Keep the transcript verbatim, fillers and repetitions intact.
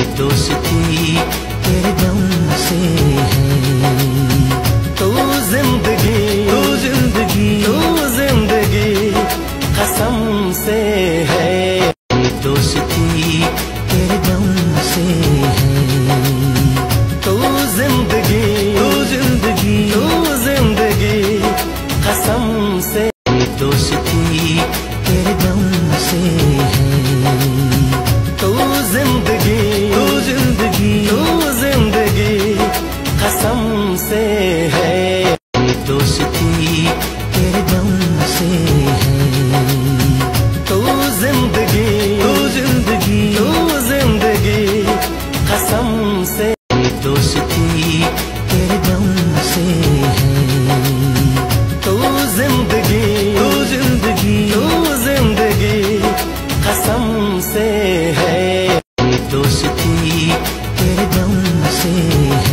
ये दोस्ती तेरे दम से है। तू जिंदगी तू जिंदगी तू जिंदगी कसम से है। ये दोस्ती तेरे दम से है। तू जिंदगी तू जिंदगी तू जिंदगी कसम से। ये दोस्ती तेरे दम से है। तू जिंदगी तू जिंदगी तू जिंदगी कसम से है। ये दोस्ती तेरे दम से है। तू जिंदगी तू जिंदगी तू जिंदगी कसम से। ये दोस्ती तेरे दम से है। तू जिंदगी तू जिंदगी तू जिंदगी कसम से है। ये दोस्ती तेरे दम से है।